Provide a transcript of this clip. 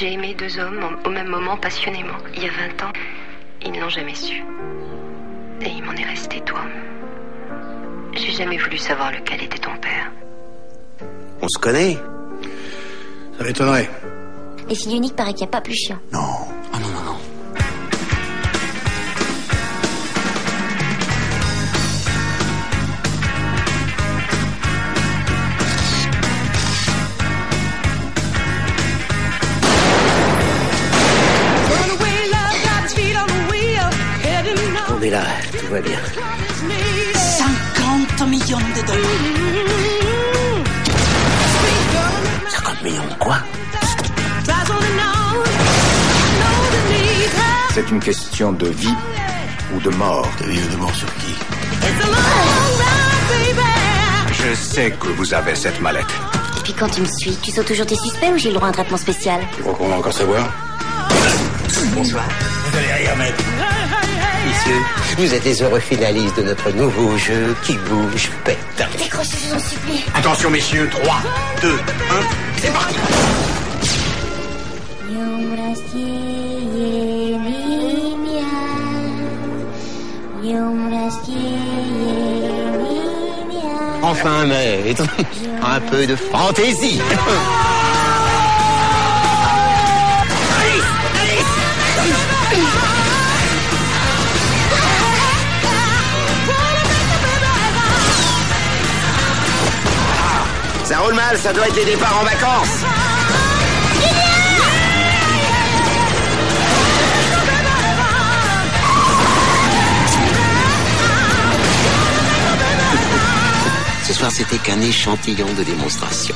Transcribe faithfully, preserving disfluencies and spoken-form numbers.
J'ai aimé deux hommes en, au même moment passionnément. Il y a vingt ans, ils ne l'ont jamais su. Et il m'en est resté, toi. J'ai jamais voulu savoir lequel était ton père. On se connaît? Ça m'étonnerait. Les filles uniques, paraît qu'il n'y a pas plus chiant. Non. Oh non, non, non. On est là, tout va bien. cinquante millions de dollars. cinquante millions de quoi? C'est une question de vie ou de mort. De vie ou de mort sur qui? Je sais que vous avez cette mallette. Et puis quand tu me suis, tu sautes toujours tes suspects ou j'ai le droit à un traitement spécial? Tu crois qu'on va encore savoir? Bonsoir. Vous allez rire, mec. Messieurs, vous êtes les heureux finalistes de notre nouveau jeu qui bouge pète. Décrochez, je vous en supplie. Attention, messieurs, trois, deux, un, c'est parti. Enfin, maître, un peu de fantaisie. Ça roule mal, ça doit être les départs en vacances. Ce soir, c'était qu'un échantillon de démonstration.